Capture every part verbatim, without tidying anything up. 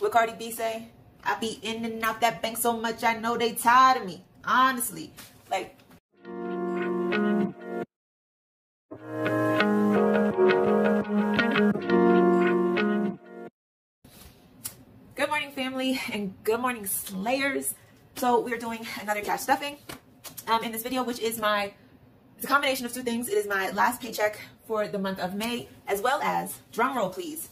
What Cardi B say? I be in and out that bank so much, I know they tired of me. Honestly, like. Good morning, family, and good morning, Slayers. So we're doing another cash stuffing um, in this video, which is my, it's a combination of two things. It is my last paycheck for the month of May, as well as, drum roll please,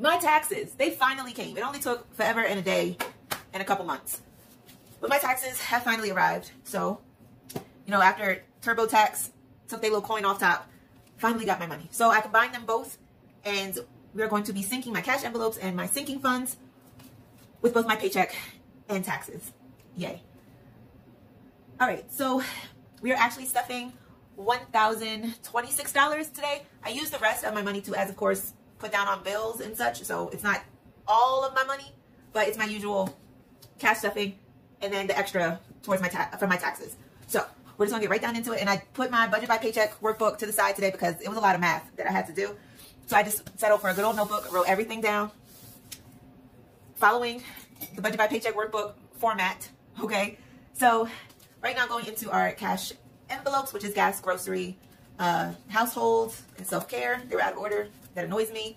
my taxes. They finally came. It only took forever and a day and a couple months. But my taxes have finally arrived. So, you know, after TurboTax took their little coin off top, finally got my money. So I combined them both, and we're going to be syncing my cash envelopes and my sinking funds with both my paycheck and taxes. Yay. All right, so we are actually stuffing one thousand twenty-six dollars today. I use the rest of my money to, as of course, put down on bills and such, so it's not all of my money, but it's my usual cash stuffing and then the extra towards my ta- from my taxes. So we're just gonna get right down into it, and I put my budget by paycheck workbook to the side today because it was a lot of math that I had to do. So I just settled for a good old notebook, wrote everything down, following the budget by paycheck workbook format, okay? So right now going into our cash envelopes, which is gas, grocery, uh, household, and self-care. They were out of order. That annoys me.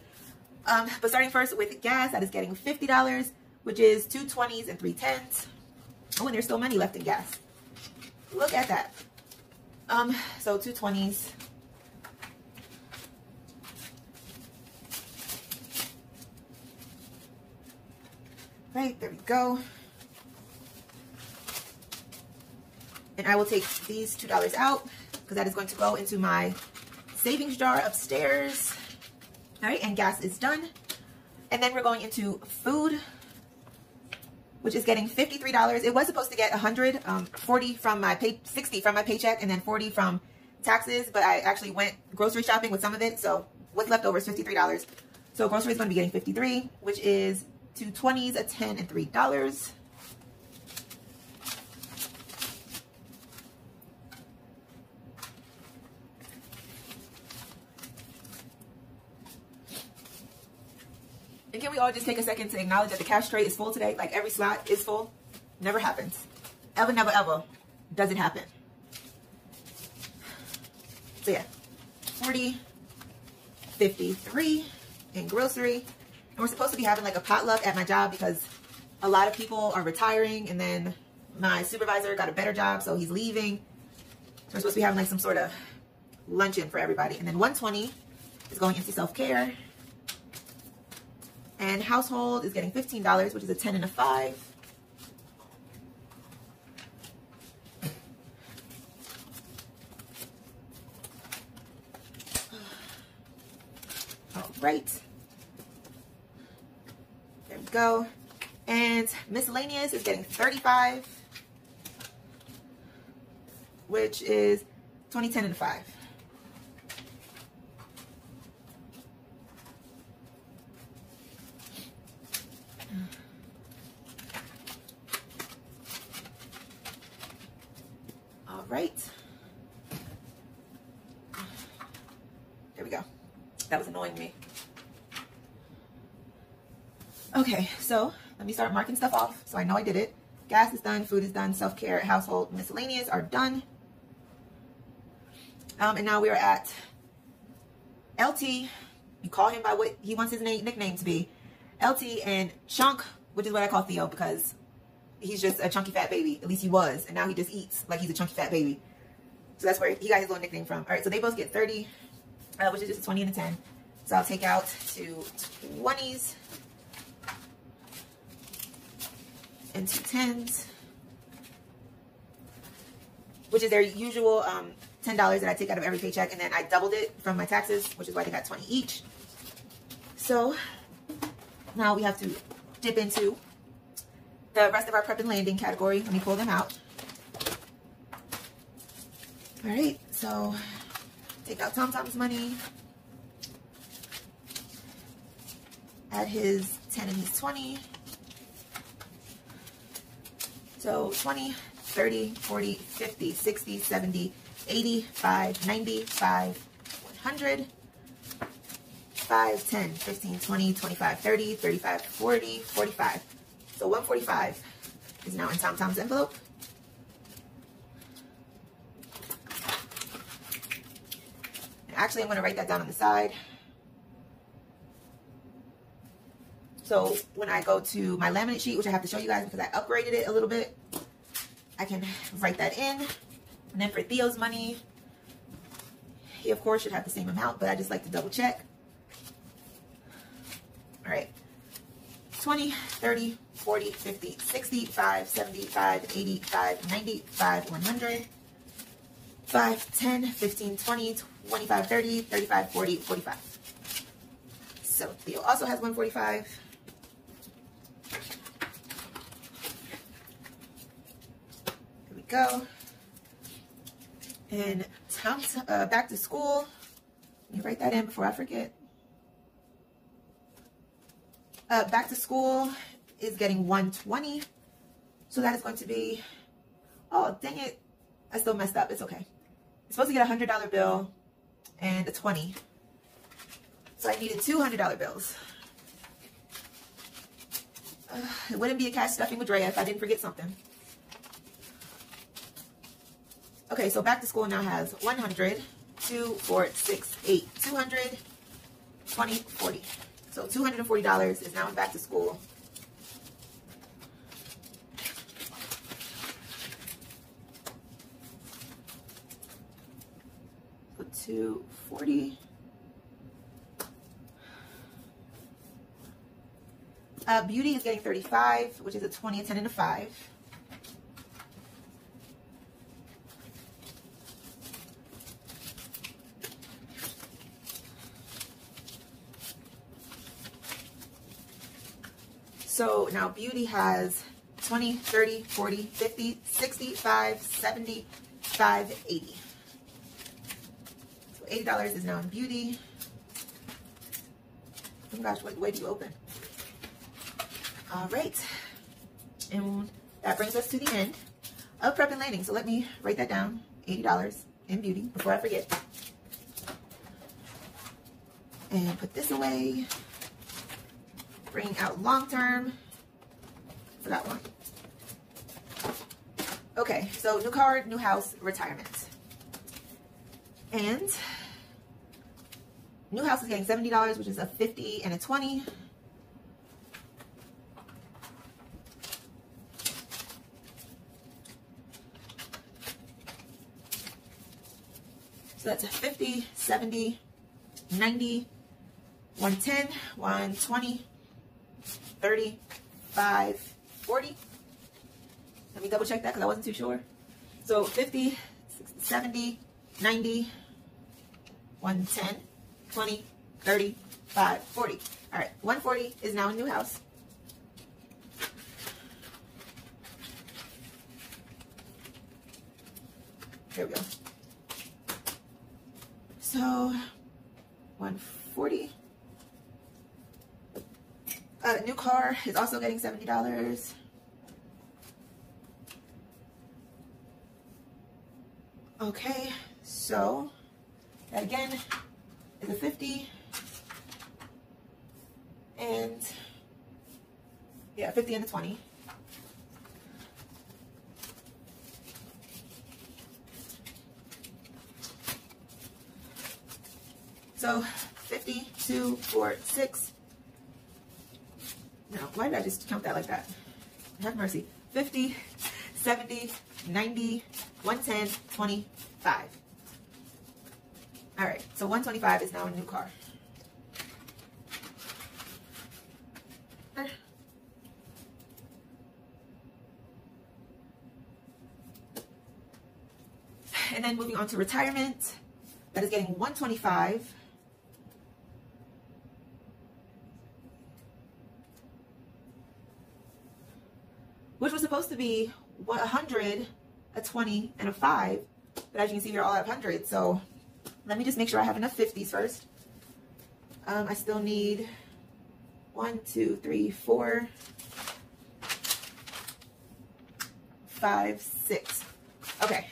Um, but starting first with gas, that is getting fifty dollars, which is two twenties and three tens. Oh, and there's still money left in gas. Look at that. Um, so two twenties. Right, there we go. And I will take these two dollars out because that is going to go into my savings jar upstairs. All right, and gas is done. And then we're going into food, which is getting fifty-three dollars. It was supposed to get one hundred dollars, um, forty from my pay, sixty from my paycheck, and then forty from taxes, but I actually went grocery shopping with some of it, so what's left over is fifty-three dollars. So grocery is gonna be getting fifty-three, which is two twenties, a ten, and three dollars. And can we all just take a second to acknowledge that the cash tray is full today? Like every slot is full. Never happens. Ever, never, ever does it happen. So yeah, forty, fifty-three in grocery. And we're supposed to be having like a potluck at my job because a lot of people are retiring, and then my supervisor got a better job, so he's leaving. So we're supposed to be having like some sort of luncheon for everybody. And then one twenty is going into self-care. And household is getting fifteen dollars, which is a ten and a five. All right. There we go. And miscellaneous is getting thirty-five, which is twenty, ten, and five. Right. There we go. That was annoying me. Okay, so let me start marking stuff off so I know I did it. Gas is done, food is done, self-care, household, miscellaneous are done. Um, and now we are at L T. You call him by what he wants his name, nickname to be. L T and Chunk, which is what I call Theo because he's just a chunky fat baby. At least he was. And now he just eats like he's a chunky fat baby. So that's where he got his little nickname from. All right, so they both get thirty, uh, which is just a twenty and a ten. So I'll take out two twenties and two tens, which is their usual um, ten dollars that I take out of every paycheck. And then I doubled it from my taxes, which is why they got twenty each. So now we have to dip into the rest of our prep and landing category. Let me pull them out. All right, so take out Tom Tom's money, add his ten and his twenty. So twenty, thirty, forty, fifty, sixty, seventy, eighty, five, ninety, five, one hundred, five, ten, fifteen, twenty, twenty-five, thirty, thirty-five, forty, forty-five. So one forty-five is now in Tom Tom's envelope. And actually, I'm going to write that down on the side. So when I go to my laminate sheet, which I have to show you guys because I upgraded it a little bit, I can write that in. And then for Theo's money, he of course should have the same amount, but I just like to double check. All right, twenty, thirty, forty, fifty, sixty, five, seventy-five, eighty-five, ninety-five, one hundred, five, ten, fifteen, twenty, twenty-five, thirty, thirty-five, forty, forty-five. So Theo also has one forty-five. Go and Tom, uh, back to school. Let me write that in before I forget. Uh, back to school is getting one twenty, so that is going to be. Oh dang it! I still messed up. It's okay. I'm supposed to get a hundred dollar bill and a twenty, so I needed two hundred dollar bills. Uh, it wouldn't be a cash stuffing with Drea if I didn't forget something. Okay, so back to school now has one hundred, two, four, six, eight, two hundred, twenty, forty. So two hundred forty dollars is now in back to school. So two forty. Uh, beauty is getting thirty-five, which is a twenty, a ten, and a five. So now beauty has twenty, thirty, forty, fifty, sixty-five, seventy-five, eighty. So eighty dollars is now in beauty. Oh my gosh, what way do you open? All right. And that brings us to the end of prep and landing. So let me write that down, eighty dollars in beauty before I forget. And put this away. Bring out long-term for that one. Okay, so new card, new house, retirement. And new house is getting seventy dollars, which is a fifty and a twenty. So that's a fifty, seventy, ninety, one ten, one twenty, thirty-five, forty. Let me double check that because I wasn't too sure. So fifty, sixty, seventy, ninety, one ten, twenty, thirty, five, forty. All right, one forty is now a new house. There we go. So one forty. Uh, new car is also getting seventy dollars. Okay, so that again is a fifty. And yeah, fifty and a twenty. So fifty, two, four, six. No, why did I just count that like that? Have mercy. fifty, seventy, ninety, one ten, twenty-five. All right, so one twenty-five is now a new car. And then moving on to retirement, that is getting one twenty-five. Which was supposed to be one hundred, a twenty, and a five. But as you can see, they're all at one hundred. So let me just make sure I have enough fifties first. Um, I still need one, two, three, four, five, six. Okay.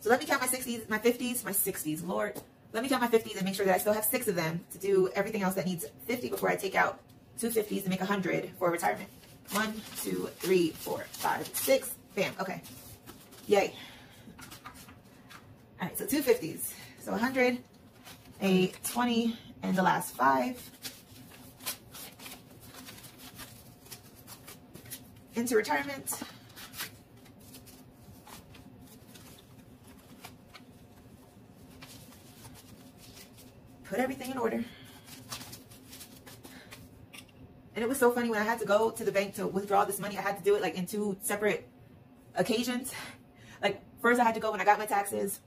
So let me count my sixties, my fifties, my sixties. Lord, Let me count my fifties and make sure that I still have six of them to do everything else that needs fifty before I take out two fifties to make one hundred for retirement. One, two, three, four, five, six. Bam. Okay. Yay. All right. So two fifties. So one hundred, a twenty, and the last five. Into retirement. Put everything in order. And it was so funny when I had to go to the bank to withdraw this money, I had to do it like in two separate occasions. Like first I had to go when I got my taxes.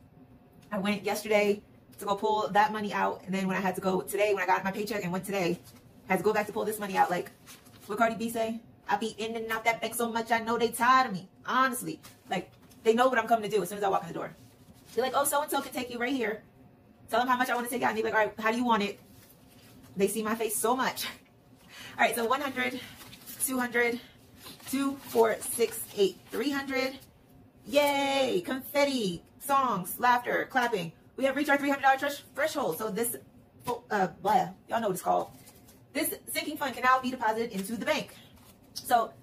I went yesterday to go pull that money out. And then when I had to go today, when I got my paycheck and went today, I had to go back to pull this money out. Like what Cardi B say? I be in and out that bank so much, I know they tired of me. Honestly, like they know what I'm coming to do as soon as I walk in the door. They're like, oh, so-and-so can take you right here. Tell them how much I want to take out. And they're like, all right, how do you want it? They see my face so much. All right, so one hundred, two hundred, two, four, six, eight, three hundred. Yay, confetti, songs, laughter, clapping. We have reached our three hundred dollar threshold. So this, uh, blah, y'all know what it's called. This sinking fund can now be deposited into the bank. So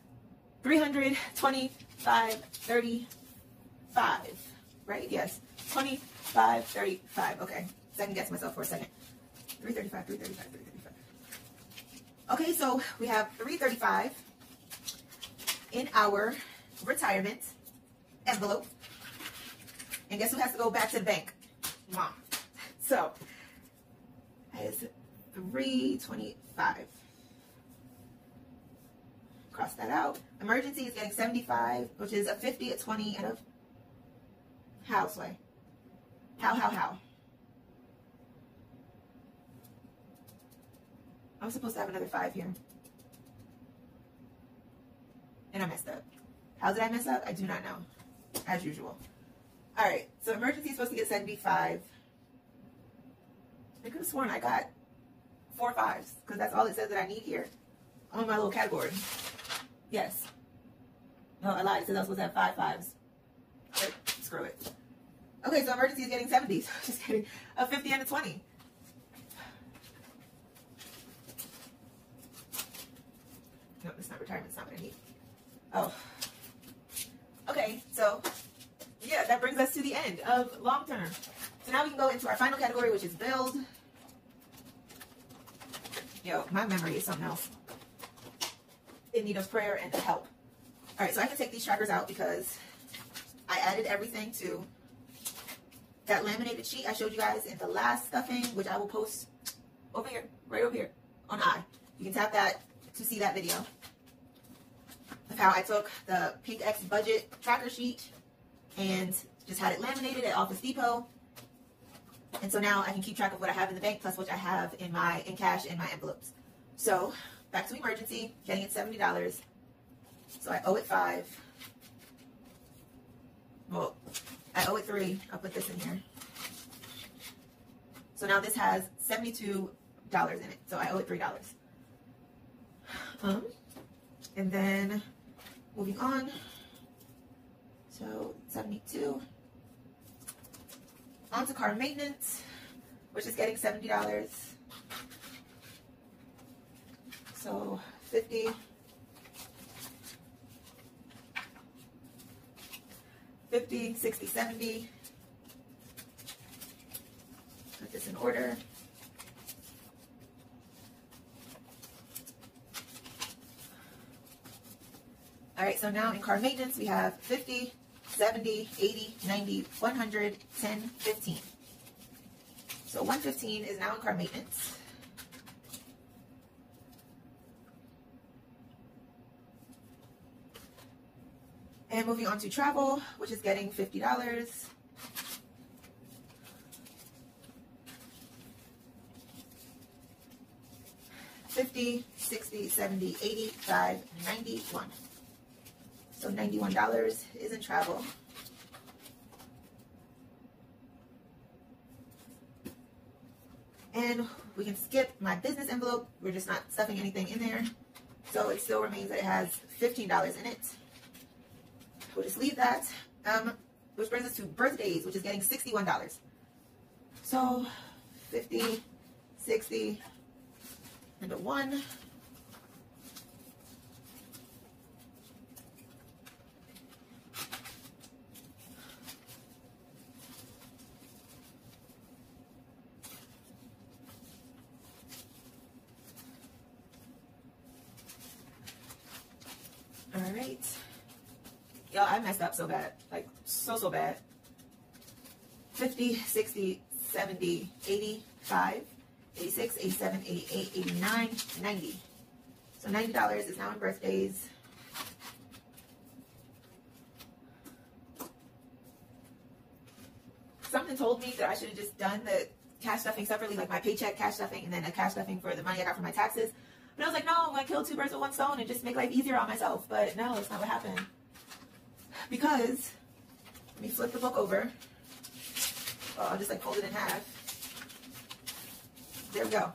three hundred, twenty-five, thirty-five, right? Yes, twenty-five, thirty-five. Okay, second guess myself for a second. three thirty-five, three thirty-five, three thirty-five. Okay, so we have three thirty-five in our retirement envelope. And guess who has to go back to the bank? Mom. So that is three twenty-five. Cross that out. Emergency is getting seventy-five, which is a fifty, a twenty, and a house way. How, how, how? I was supposed to have another five here. And I messed up. How did I mess up? I do not know. As usual. All right. So emergency is supposed to get seventy-five. I could have sworn I got four fives because that's all it says that I need here on my little category. Yes. No, I lied. It says I was supposed to have five fives. But screw it. Okay. So emergency is getting seventies. Just kidding. A fifty and a twenty. No, it's not retirement. It's not what I need. Oh. Okay, so, yeah, that brings us to the end of long term. So now we can go into our final category, which is build. Yo, my memory is something else. It needs prayer and help. All right, so I can take these trackers out because I added everything to that laminated sheet I showed you guys in the last stuffing, which I will post over here, right over here, on I. You can tap that to see that video of how I took the Pink X budget tracker sheet and just had it laminated at Office Depot. And so now I can keep track of what I have in the bank plus what I have in my in cash in my envelopes. So back to emergency, getting it seventy dollars. So I owe it five. Well, I owe it three. I'll put this in here. So now this has seventy-two dollars in it. So I owe it three dollars. Um, and then moving on, so seventy-two, on to car maintenance, which is getting seventy dollars, so fifty, fifty, sixty, seventy, put this in order. All right, so now in car maintenance, we have fifty, seventy, eighty, ninety, one hundred, ten, fifteen. So one fifteen is now in car maintenance. And moving on to travel, which is getting fifty dollars. fifty, sixty, seventy, eighty-five, ninety-one. So ninety-one dollars is in travel. And we can skip my business envelope. We're just not stuffing anything in there. So it still remains that it has fifteen dollars in it. We'll just leave that. Um, which brings us to birthdays, which is getting sixty-one dollars. So fifty, sixty, and a one. Y'all, I messed up so bad. Like, so, so bad. fifty, sixty, seventy, eighty-five, eighty-six, eighty-seven, eighty-eight, eighty-nine, ninety. So ninety dollars is now in birthdays. Something told me that I should have just done the cash stuffing separately, like my paycheck cash stuffing and then a cash stuffing for the money I got from my taxes. But I was like, no, I killed two birds with one stone and just make life easier on myself. But no, that's not what happened. Because, let me flip the book over. Oh, I'll just like fold it in half. There we go.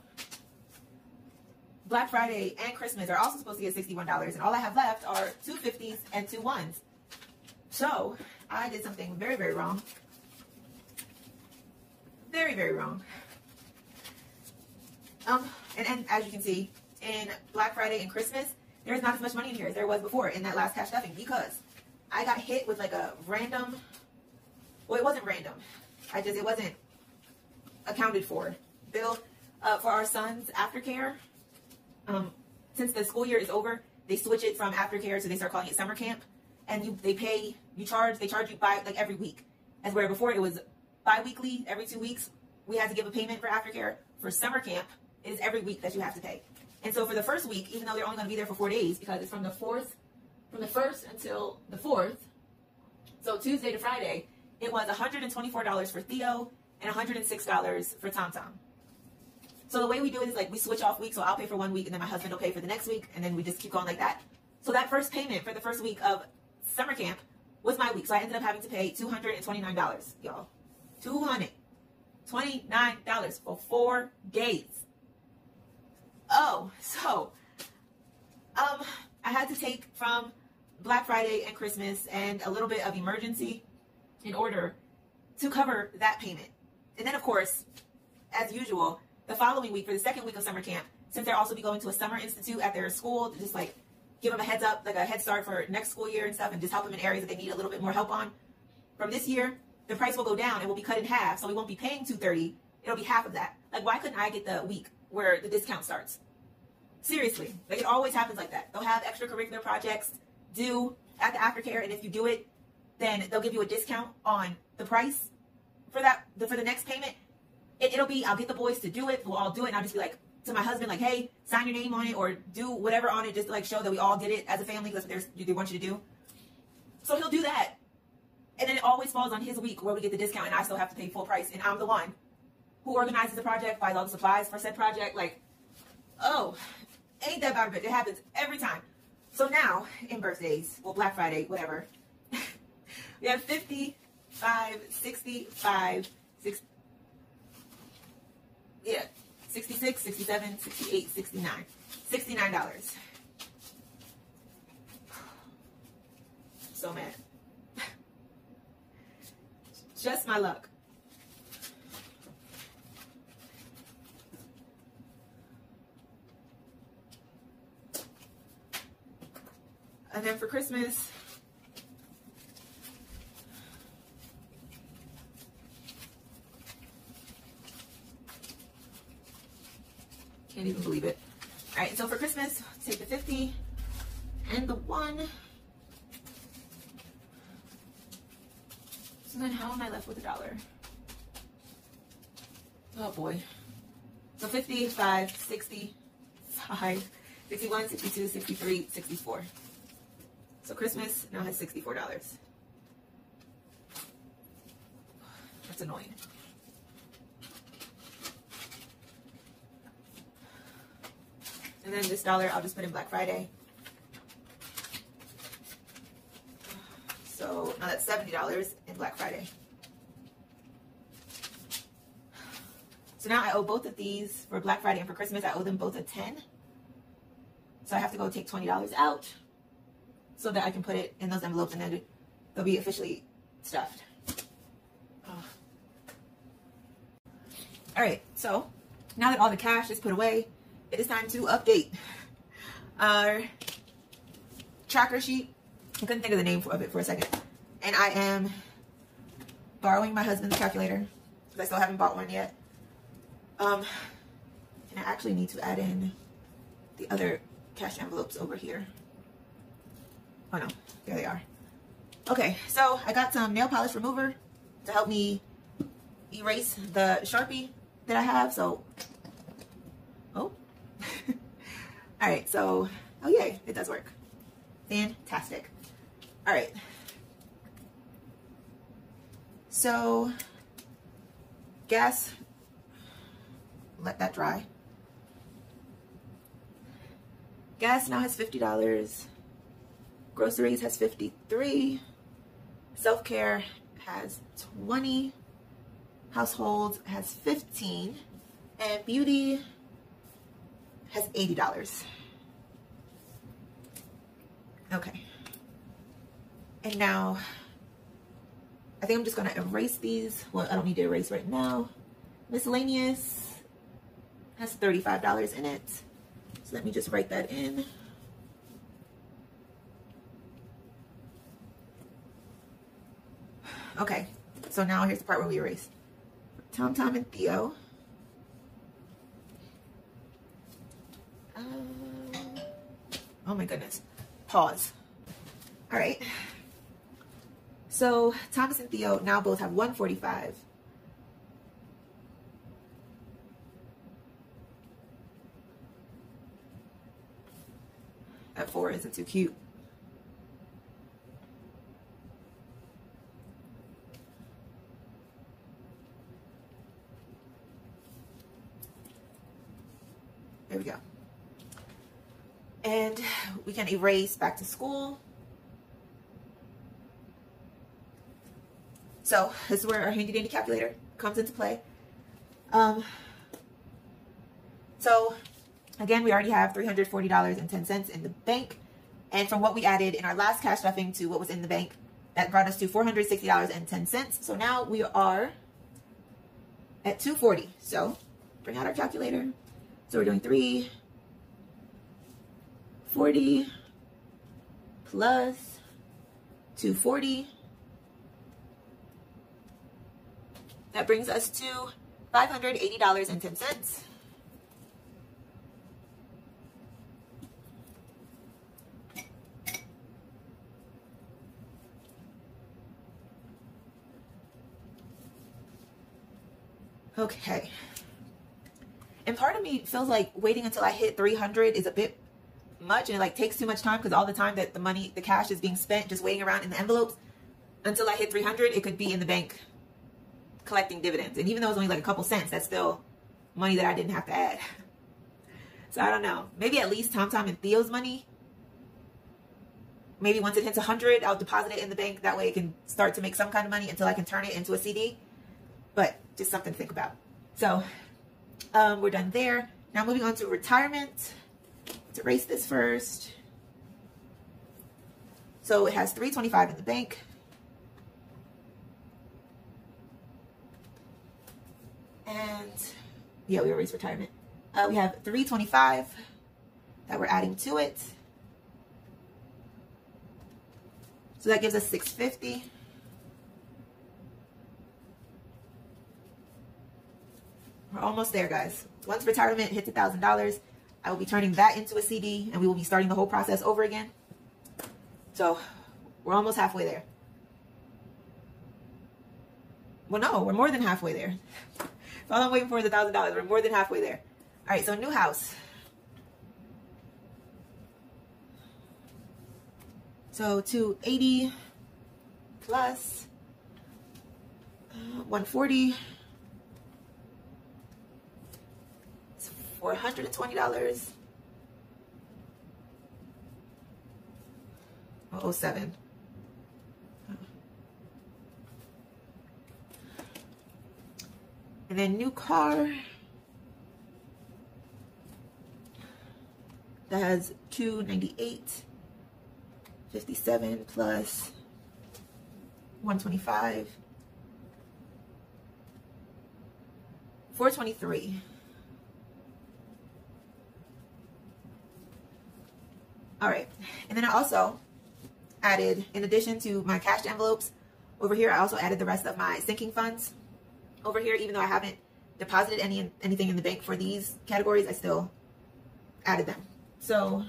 Black Friday and Christmas are also supposed to get sixty-one dollars, and all I have left are two fifties and two ones. So, I did something very, very wrong. Very, very wrong. Um, and, and as you can see, in Black Friday and Christmas, there is not as much money in here as there was before in that last cash stuffing, because I got hit with like a random, well, it wasn't random. I just, it wasn't accounted for. Bill, uh, for our son's aftercare, um, since the school year is over, they switch it from aftercare to, they start calling it summer camp. And you, they pay, you charge, they charge you by like every week. As where before it was bi-weekly, every two weeks, we had to give a payment for aftercare. For summer camp, it is every week that you have to pay. And so for the first week, even though they're only going to be there for four days, because it's from the fourth From the first until the fourth, so Tuesday to Friday, it was one hundred twenty-four dollars for Theo and one hundred six dollars for Tom Tom. So the way we do it is like we switch off weeks, so I'll pay for one week and then my husband will pay for the next week, and then we just keep going like that. So that first payment for the first week of summer camp was my week, so I ended up having to pay two hundred twenty-nine dollars, y'all. two hundred twenty-nine dollars for four days. Oh, so, um... I had to take from Black Friday and Christmas and a little bit of emergency in order to cover that payment. And then, of course, as usual, the following week, for the second week of summer camp, since they'll also be going to a summer institute at their school to just like give them a heads up, like a head start for next school year and stuff, and just help them in areas that they need a little bit more help on. From this year, the price will go down. It will be cut in half, so we won't be paying two hundred thirty dollars. It'll be half of that. Like, why couldn't I get the week where the discount starts? Seriously, like it always happens like that. They'll have extracurricular projects due at the aftercare, and if you do it, then they'll give you a discount on the price for that for the next payment. It, it'll be, I'll get the boys to do it. We'll all do it, and I'll just be like to my husband, like, hey, sign your name on it or do whatever on it, just to like show that we all did it as a family because that's what they want you to do. So he'll do that, and then it always falls on his week where we get the discount, and I still have to pay full price, and I'm the one who organizes the project, buys all the supplies for said project, like, oh. Ain't that about it? It happens every time. So now, in birthdays, well, Black Friday, whatever, we have fifty-five, sixty-five, six, yeah, sixty-six, sixty-seven, sixty-eight, sixty-nine, sixty-nine dollars. So mad. Just my luck. And then for Christmas, can't even believe it. All right, so for Christmas, take the fifty and the one. So then how am I left with a dollar? Oh boy. So fifty-five, sixty-five, sixty-one, sixty-two, sixty-three, sixty-four. So Christmas now has sixty-four dollars. That's annoying. And then this dollar I'll just put in Black Friday. So now that's seventy dollars in Black Friday. So now I owe both of these for Black Friday and for Christmas. I owe them both a ten. So I have to go take twenty dollars out, so that I can put it in those envelopes and then they'll be officially stuffed. Oh. All right, so now that all the cash is put away, it is time to update our tracker sheet. I couldn't think of the name of it for a second. And I am borrowing my husband's calculator because I still haven't bought one yet. Um, and I actually need to add in the other cash envelopes over here. Oh no, there they are. Okay, so I got some nail polish remover to help me erase the Sharpie that I have. So, oh, all right. So, oh yay, it does work. Fantastic. All right. So, gas, let that dry. Gas now has fifty dollars. Groceries has fifty-three. Self-care has twenty. Household has fifteen. And beauty has eighty dollars. Okay. And now, I think I'm just gonna erase these. Well, I don't need to erase right now. Miscellaneous has thirty-five dollars in it. So let me just write that in. Okay, so now here's the part where we erase. Tom Tom and Theo. Um, oh my goodness, pause. All right. So Thomas and Theo now both have one forty-five. That four isn't too cute. There we go. And we can erase back to school. So this is where our handy dandy calculator comes into play. Um, so again, we already have three hundred forty dollars and ten cents in the bank. And from what we added in our last cash stuffing to what was in the bank, that brought us to four hundred sixty dollars and ten cents. So now we are at two forty. So bring out our calculator. So we're doing three forty plus two forty. That brings us to five hundred eighty dollars and ten cents. Okay. And part of me feels like waiting until I hit three hundred is a bit much, and it like takes too much time because all the time that the money, the cash is being spent just waiting around in the envelopes until I hit three hundred, it could be in the bank collecting dividends. And even though it's only like a couple cents, that's still money that I didn't have to add. So I don't know. Maybe at least Tom Tom and Theo's money. Maybe once it hits one hundred, I'll deposit it in the bank. That way it can start to make some kind of money until I can turn it into a C D. But just something to think about. So um, we're done there. Now moving on to retirement. Let's erase this first. So it has three twenty-five in the bank. And yeah, we erased retirement. Uh, we have three twenty-five that we're adding to it. So that gives us six fifty. We're almost there, guys. Once retirement hits one thousand dollars, I will be turning that into a C D and we will be starting the whole process over again. So we're almost halfway there. Well, no, we're more than halfway there. All I'm waiting for is one thousand dollars. We're more than halfway there. All right, so new house. So two eighty plus uh, one forty. It's four hundred twenty dollars. Oh, seven. And then new car that has two ninety-eight fifty-seven plus one twenty-five four twenty-three. All right, and then I also added, in addition to my cash envelopes over here, I also added the rest of my sinking funds over here. Even though I haven't deposited any anything in the bank for these categories, I still added them. So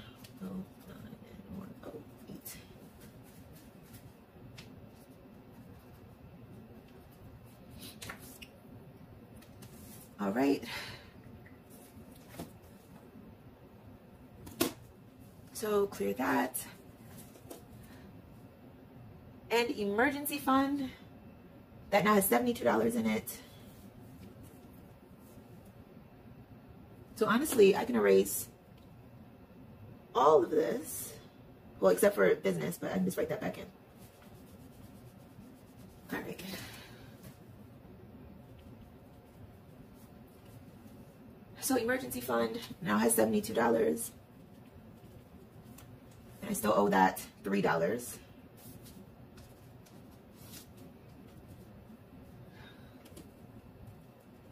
all right. So clear that. And emergency fund, that now has seventy-two dollars in it. So honestly, I can erase all of this. Well, except for business, but I can just write that back in. All right. So emergency fund now has seventy-two dollars. And I still owe that three dollars.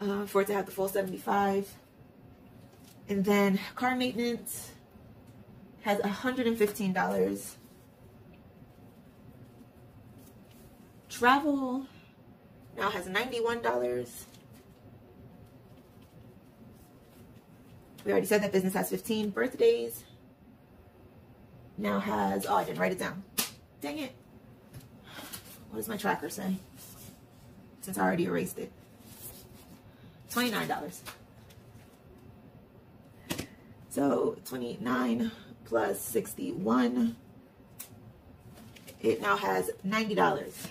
Uh, for it to have the full seventy-five. And then car maintenance has one hundred fifteen dollars. Travel now has ninety-one dollars. We already said that business has fifteen. Birthdays now has, oh, I didn't write it down. Dang it. What does my tracker say? Since I already erased it. twenty-nine dollars. So twenty-nine plus sixty-one, it now has ninety dollars.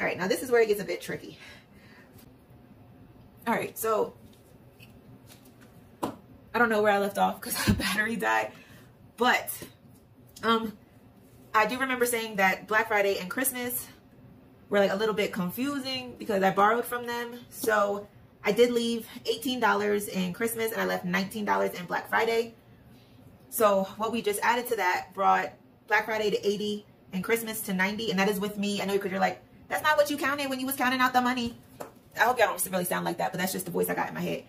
All right, now this is where it gets a bit tricky. All right, so I don't know where I left off because the battery died, but um, I do remember saying that Black Friday and Christmas were like a little bit confusing because I borrowed from them. So I did leave eighteen dollars in Christmas and I left nineteen dollars in Black Friday. So what we just added to that brought Black Friday to eighty and Christmas to ninety, and that is with me. I know because you're like, that's not what you counted when you was counting out the money. I hope y'all don't really sound like that, but that's just the voice I got in my head.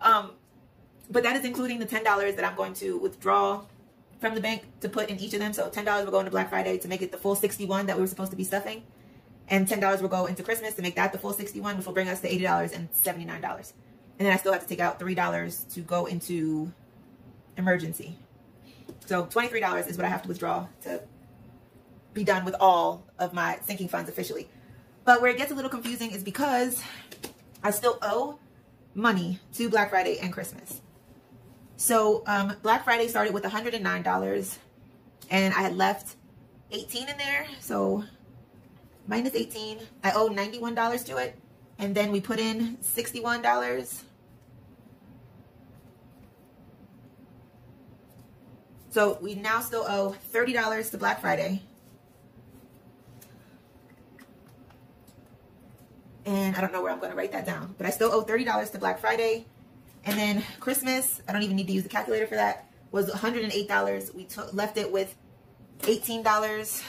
Um, but that is including the ten dollars that I'm going to withdraw from the bank to put in each of them. So ten dollars will go into Black Friday to make it the full sixty-one that we were supposed to be stuffing. And ten dollars will go into Christmas to make that the full sixty-one, which will bring us to eighty dollars and seventy-nine dollars. And then I still have to take out three dollars to go into emergency. So twenty-three dollars is what I have to withdraw to be done with all of my sinking funds officially. But where it gets a little confusing is because I still owe money to Black Friday and Christmas. So um, Black Friday started with one hundred nine dollars and I had left eighteen in there. So minus eighteen, I owe ninety-one dollars to it. And then we put in sixty-one dollars. So we now still owe thirty dollars to Black Friday. And I don't know where I'm going to write that down, but I still owe thirty dollars to Black Friday. And then Christmas, I don't even need to use the calculator for that, was one hundred eight dollars. We took, left it with eighteen dollars.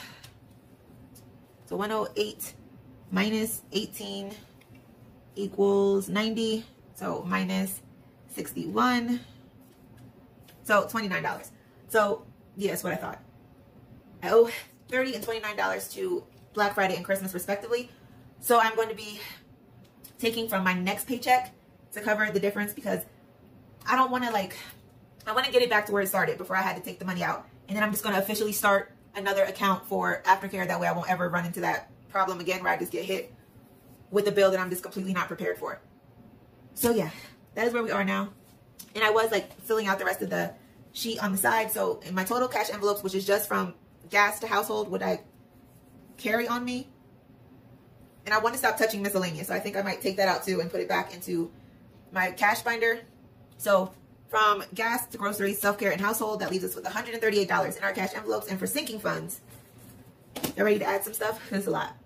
So one hundred eight minus eighteen equals ninety. So minus sixty-one. So twenty-nine dollars. So yeah, that's what I thought. I owe thirty dollars and twenty-nine dollars to Black Friday and Christmas respectively. So I'm going to be taking from my next paycheck to cover the difference because I don't want to like, I want to get it back to where it started before I had to take the money out. And then I'm just going to officially start another account for aftercare. That way I won't ever run into that problem again where I just get hit with a bill that I'm just completely not prepared for. So yeah, that is where we are now. And I was like filling out the rest of the sheet on the side. So in my total cash envelopes, which is just from gas to household, what I carry on me. And I want to stop touching miscellaneous. So I think I might take that out too and put it back into my cash binder. So from gas to groceries, self-care, and household, that leaves us with one hundred thirty-eight dollars in our cash envelopes. And for sinking funds, y'all ready to add some stuff? That's a lot.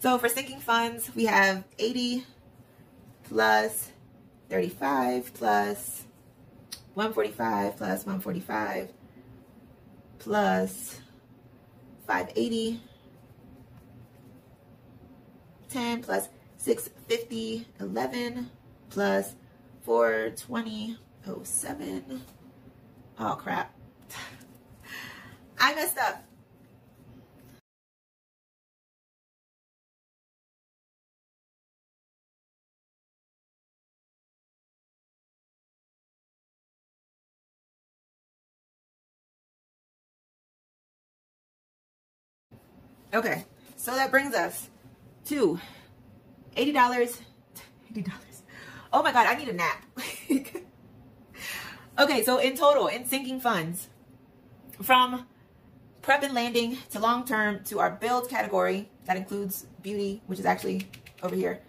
So for sinking funds, we have eighty plus thirty-five plus one forty-five plus one forty-five plus five eighty. ten plus six fifty, eleven plus four twenty, oh seven. Oh crap. I messed up. Okay, so that brings us to eighty dollars. eighty dollars. Oh my God, I need a nap. Okay, so in total, in sinking funds, from prep and landing to long-term to our build category, that includes beauty, which is actually over here,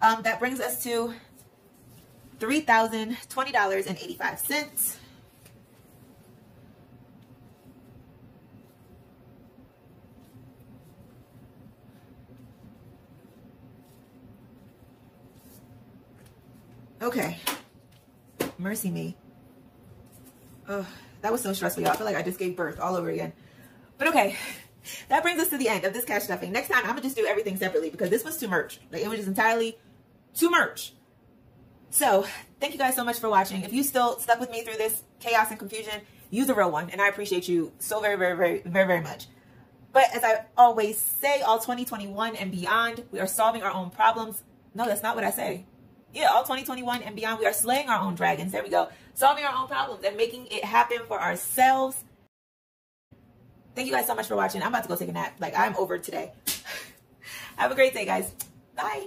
um, that brings us to three thousand twenty dollars and eighty-five cents. Okay, mercy me. Oh, that was so stressful, y'all. I feel like I just gave birth all over again. But okay, that brings us to the end of this cash stuffing. Next time, I'm gonna just do everything separately because this was too merch. Like, it was just entirely too merch. So, thank you guys so much for watching. If you still stuck with me through this chaos and confusion, use a real one, and I appreciate you so very, very, very, very, very much. But as I always say, all twenty twenty-one and beyond, we are solving our own problems. No, that's not what I say. Yeah, all twenty twenty-one and beyond, we are slaying our own dragons. There we go. Solving our own problems and making it happen for ourselves. Thank you guys so much for watching. I'm about to go take a nap. Like, I'm over today. Have a great day, guys. Bye.